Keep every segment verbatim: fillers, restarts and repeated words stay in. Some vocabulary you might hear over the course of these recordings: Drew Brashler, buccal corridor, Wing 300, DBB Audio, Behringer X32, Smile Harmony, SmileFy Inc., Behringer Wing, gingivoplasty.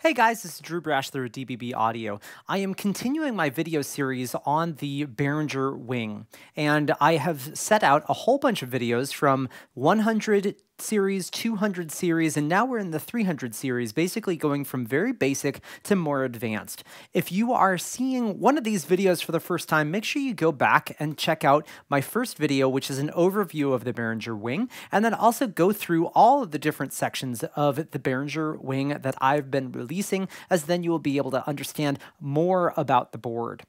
Hey guys, this is Drew Brashler with D B B Audio. I am continuing my video series on the Behringer Wing, and I have set out a whole bunch of videos from one hundred series, two hundred series, and now we're in the three hundred series, basically going from very basic to more advanced. If you are seeing one of these videos for the first time, make sure you go back and check out my first video, which is an overview of the Behringer Wing, and then also go through all of the different sections of the Behringer Wing that I've been releasing, as then you will be able to understand more about the board.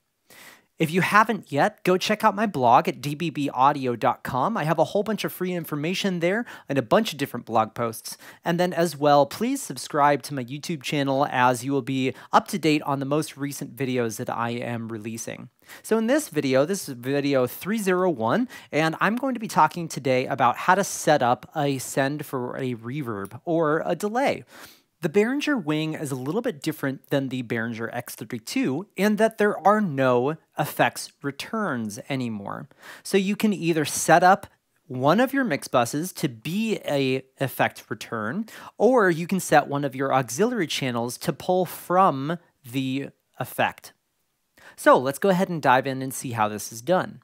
If you haven't yet, go check out my blog at d b b audio dot com. I have a whole bunch of free information there and a bunch of different blog posts. And then as well, please subscribe to my YouTube channel, as you will be up to date on the most recent videos that I am releasing. So in this video, this is video three oh one, and I'm going to be talking today about how to set up a send for a reverb or a delay. The Behringer Wing is a little bit different than the Behringer X thirty-two in that there are no effects returns anymore. So you can either set up one of your mix buses to be a effect return, or you can set one of your auxiliary channels to pull from the effect. So let's go ahead and dive in and see how this is done.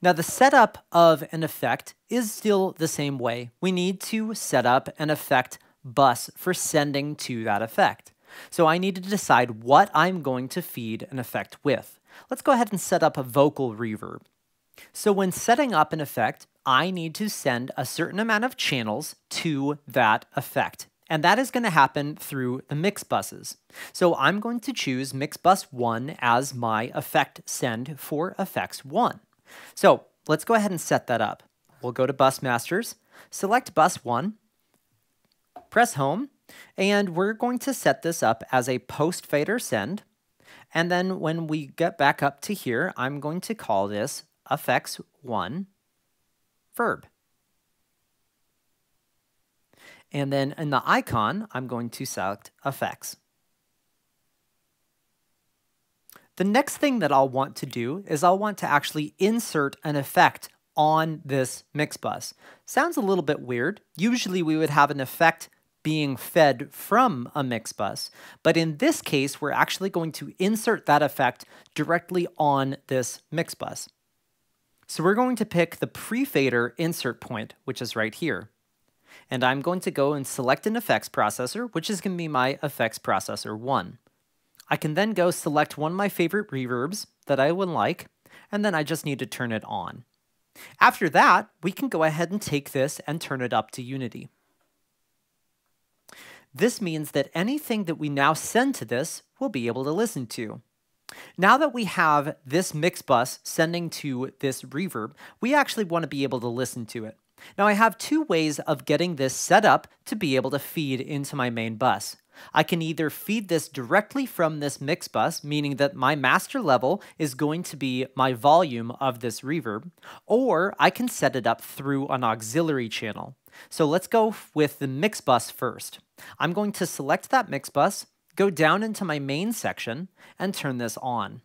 Now, the setup of an effect is still the same way. We need to set up an effect bus for sending to that effect. So I need to decide what I'm going to feed an effect with. Let's go ahead and set up a vocal reverb. So when setting up an effect, I need to send a certain amount of channels to that effect. And that is going to happen through the mix buses. So I'm going to choose mix bus one as my effect send for effects one. So let's go ahead and set that up. We'll go to Bus Masters, select bus one, press home, and we're going to set this up as a post fader send. And then when we get back up to here, I'm going to call this effects one verb. And then in the icon, I'm going to select effects. The next thing that I'll want to do is I'll want to actually insert an effect on this mix bus. Sounds a little bit weird. Usually we would have an effect being fed from a mix bus, but in this case, we're actually going to insert that effect directly on this mix bus. So we're going to pick the pre-fader insert point, which is right here. And I'm going to go and select an effects processor, which is going to be my effects processor one. I can then go select one of my favorite reverbs that I would like, and then I just need to turn it on. After that, we can go ahead and take this and turn it up to Unity. This means that anything that we now send to this, we'll be able to listen to. Now that we have this mix bus sending to this reverb, we actually want to be able to listen to it. Now I have two ways of getting this set up to be able to feed into my main bus. I can either feed this directly from this mix bus, meaning that my master level is going to be my volume of this reverb, or I can set it up through an auxiliary channel. So let's go with the mix bus first. I'm going to select that mix bus, go down into my main section, and turn this on.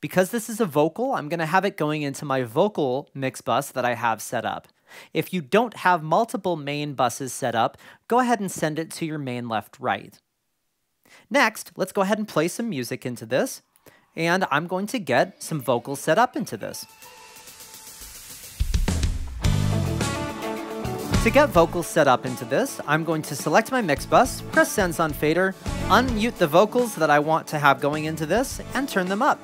Because this is a vocal, I'm going to have it going into my vocal mix bus that I have set up. If you don't have multiple main buses set up, go ahead and send it to your main left, right. Next, let's go ahead and play some music into this, and I'm going to get some vocals set up into this. To get vocals set up into this, I'm going to select my mix bus, press sends on fader, unmute the vocals that I want to have going into this, and turn them up.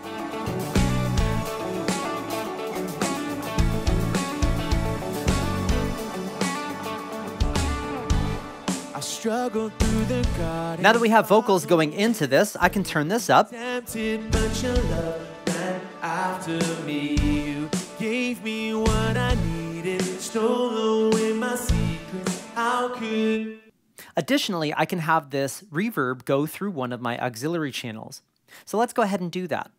Now that we have vocals going into this, I can turn this up. Additionally, I can have this reverb go through one of my auxiliary channels. So let's go ahead and do that.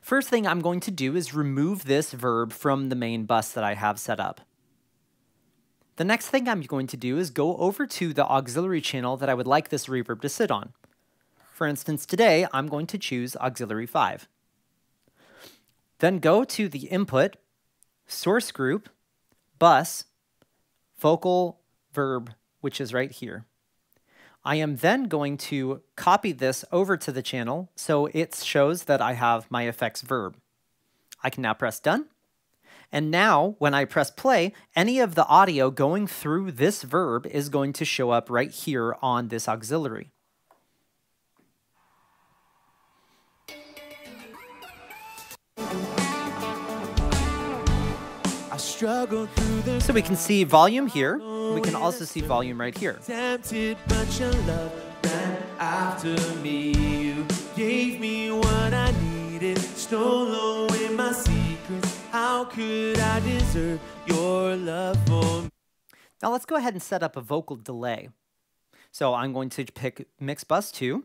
First thing I'm going to do is remove this verb from the main bus that I have set up. The next thing I'm going to do is go over to the auxiliary channel that I would like this reverb to sit on. For instance, today, I'm going to choose auxiliary five. Then go to the input, source group, bus, vocal verb, which is right here. I am then going to copy this over to the channel so it shows that I have my effects verb. I can now press done. And now when I press play, any of the audio going through this verb is going to show up right here on this auxiliary. So we can see volume here. We can also see volume right here. Now let's go ahead and set up a vocal delay. So I'm going to pick Mix Bus two,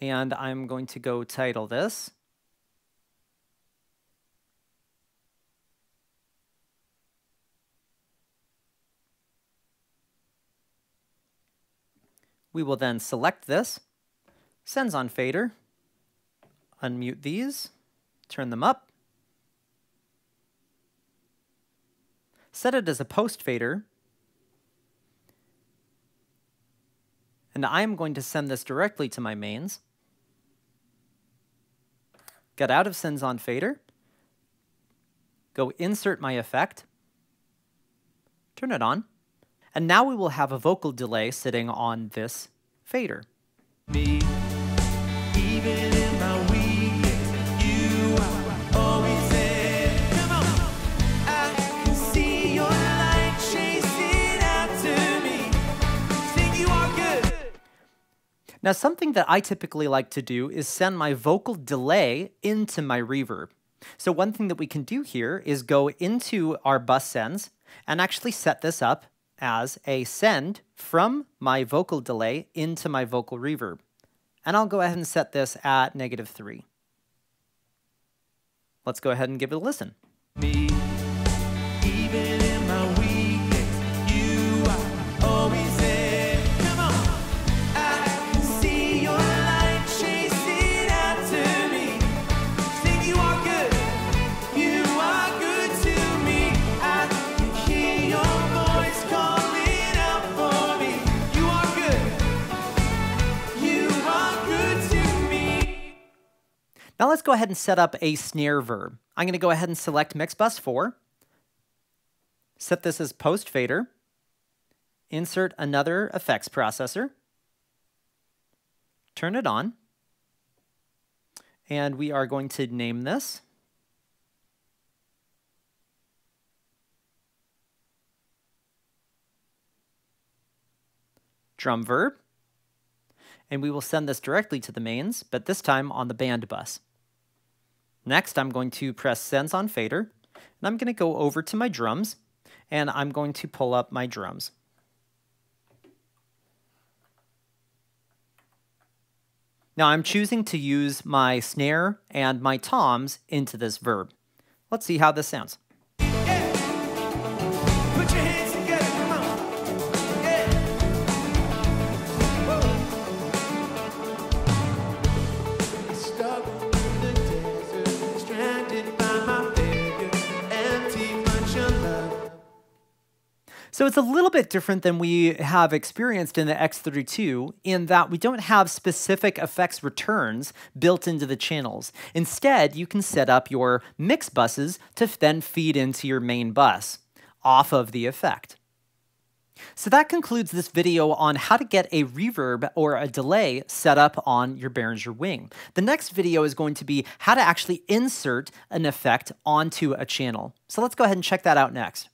and I'm going to go title this . We will then select this, sends on fader, unmute these, turn them up, set it as a post fader, and I'm going to send this directly to my mains. Get out of sends on fader, go insert my effect, turn it on. And now we will have a vocal delay sitting on this fader. Me, even in my weakness, you are always there. Come on. I can see your light chasing after me. Think you are good. Now, something that I typically like to do is send my vocal delay into my reverb. So one thing that we can do here is go into our bus sends and actually set this up as a send from my vocal delay into my vocal reverb. And I'll go ahead and set this at negative three. Let's go ahead and give it a listen. Me, even in my weakness, you are always there. Come on. I can see your light chasing after me. Think you are good. You are good to me. I can hear your . Now let's go ahead and set up a snare verb. I'm going to go ahead and select Mix Bus four, set this as post fader, insert another effects processor, turn it on, and we are going to name this drum verb, and we will send this directly to the mains, but this time on the band bus. Next, I'm going to press sends on fader, and I'm going to go over to my drums, and I'm going to pull up my drums. Now I'm choosing to use my snare and my toms into this verb. Let's see how this sounds. Yeah. Put your hands together, come on. Yeah. Whoa. So it's a little bit different than we have experienced in the X thirty-two in that we don't have specific effects returns built into the channels. Instead, you can set up your mix buses to then feed into your main bus off of the effect. So that concludes this video on how to get a reverb or a delay set up on your Behringer Wing. The next video is going to be how to actually insert an effect onto a channel. So let's go ahead and check that out next.